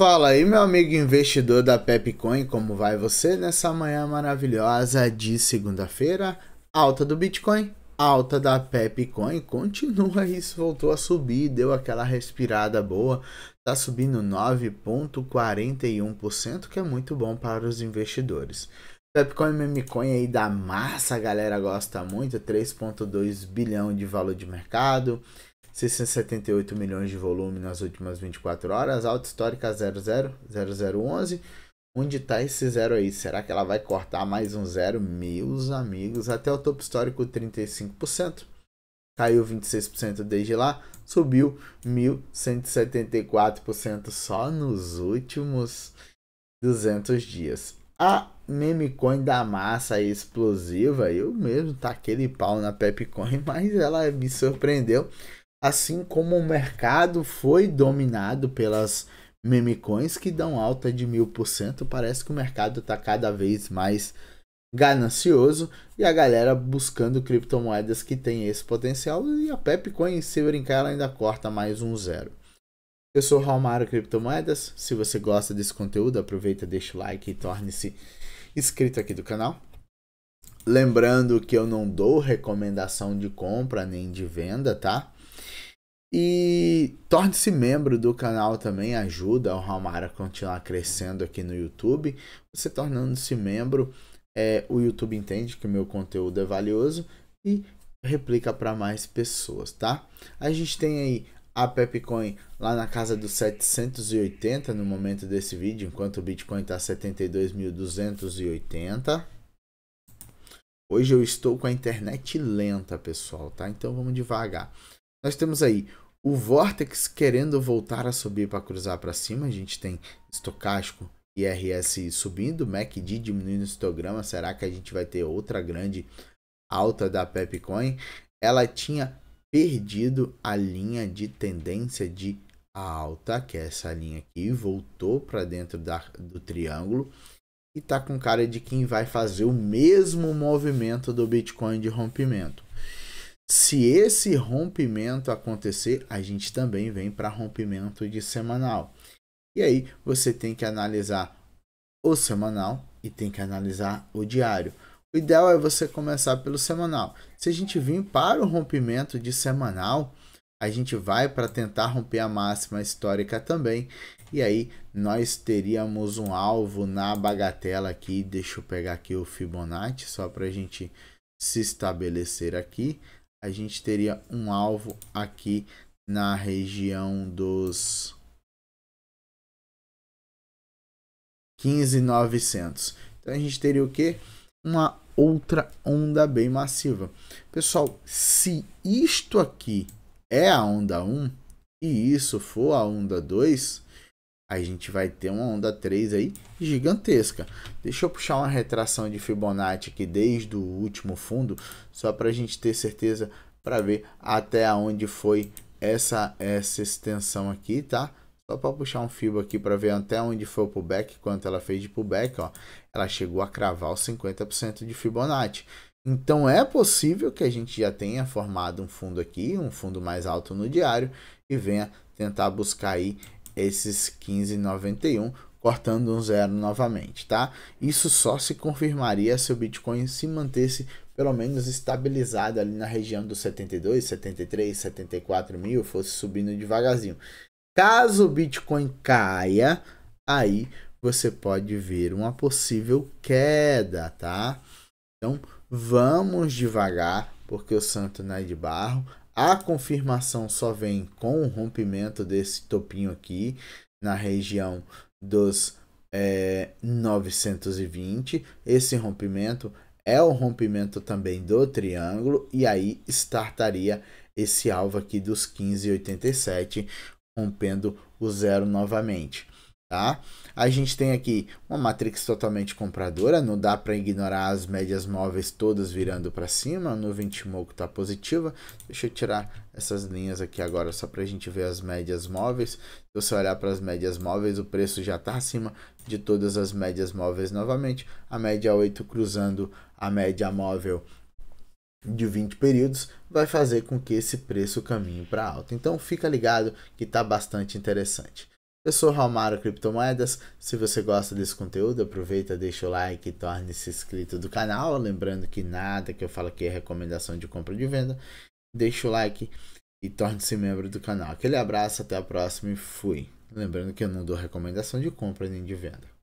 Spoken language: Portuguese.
Fala aí, meu amigo investidor da Pepe Coin, como vai você nessa manhã maravilhosa de segunda-feira? Alta do Bitcoin, alta da Pepe Coin, continua isso, voltou a subir, deu aquela respirada boa, tá subindo 9,41%, que é muito bom para os investidores. Pepe Coin, meme coin aí da massa, a galera gosta muito, 3,2 bilhão de valor de mercado, 678 milhões de volume nas últimas 24 horas, alta histórica 000011. Onde está esse zero aí? Será que ela vai cortar mais um zero? Meus amigos, até o topo histórico 35%, caiu 26% desde lá, subiu 1.174% só nos últimos 200 dias. A meme coin da massa aí, explosiva, eu mesmo taquei aquele pau na Pepe Coin, mas ela me surpreendeu. Assim como o mercado foi dominado pelas meme coins que dão alta de 1000%, parece que o mercado está cada vez mais ganancioso e a galera buscando criptomoedas que tem esse potencial, e a Pepe Coin, se brincar, ela ainda corta mais um zero. Eu sou o Haomaro Criptomoedas. Se você gosta desse conteúdo, aproveita, deixa o like e torne-se inscrito aqui do canal. Lembrando que eu não dou recomendação de compra nem de venda, tá? E torne-se membro do canal também, ajuda o Haomaro a continuar crescendo aqui no YouTube. Você tornando-se membro, o YouTube entende que o meu conteúdo é valioso e replica para mais pessoas, tá? A gente tem aí a Pepe Coin lá na casa dos 780 no momento desse vídeo, enquanto o Bitcoin está 72.280. Hoje eu estou com a internet lenta, pessoal, tá? Então vamos devagar. Nós temos aí o Vortex querendo voltar a subir para cruzar para cima. A gente tem estocástico e RSI subindo, MACD diminuindo o histograma. Será que a gente vai ter outra grande alta da Pepe Coin? Ela tinha perdido a linha de tendência de alta, que é essa linha aqui, voltou para dentro do triângulo e tá com cara de quem vai fazer o mesmo movimento do Bitcoin de rompimento. Se esse rompimento acontecer, a gente também vem para rompimento de semanal. E aí você tem que analisar o semanal e tem que analisar o diário. O ideal é você começar pelo semanal. Se a gente vir para o rompimento de semanal, a gente vai para tentar romper a máxima histórica também. E aí nós teríamos um alvo na bagatela aqui. Deixa eu pegar aqui o Fibonacci só para a gente se estabelecer aqui. A gente teria um alvo aqui na região dos 15.900. Então a gente teria o quê? Uma outra onda bem massiva. Pessoal, se isto aqui é a onda 1 e isso for a onda 2, a gente vai ter uma onda 3 aí gigantesca. Deixa eu puxar uma retração de Fibonacci aqui desde o último fundo, só para a gente ter certeza, para ver até onde foi essa extensão aqui, tá? Só para puxar um fibo aqui para ver até onde foi o pullback, quanto ela fez de pullback, ó. Ela chegou a cravar os 50% de Fibonacci. Então é possível que a gente já tenha formado um fundo aqui, um fundo mais alto no diário, e venha tentar buscar aí esses 15,91, cortando um zero novamente, tá? Isso só se confirmaria se o Bitcoin se mantesse pelo menos estabilizado ali na região dos 72, 73, 74 mil, fosse subindo devagarzinho. Caso o Bitcoin caia, aí você pode ver uma possível queda, tá? Então vamos devagar, porque o santo não é de barro. A confirmação só vem com o rompimento desse topinho aqui na região dos 920. Esse rompimento é o rompimento também do triângulo e aí startaria esse alvo aqui dos 15,87, rompendo o zero novamente, tá? A gente tem aqui uma matrix totalmente compradora, não dá para ignorar as médias móveis todas virando para cima, a nuvem Timoco está positiva. Deixa eu tirar essas linhas aqui agora só para a gente ver as médias móveis. Se você olhar para as médias móveis, o preço já está acima de todas as médias móveis novamente. A média 8 cruzando a média móvel de 20 períodos vai fazer com que esse preço caminhe para alta. Então fica ligado que está bastante interessante. Eu sou Haomaro Criptomoedas. Se você gosta desse conteúdo, aproveita, deixa o like e torne-se inscrito do canal. Lembrando que nada que eu falo aqui é recomendação de compra ou de venda. Deixa o like e torne-se membro do canal. Aquele abraço, até a próxima e fui. Lembrando que eu não dou recomendação de compra nem de venda.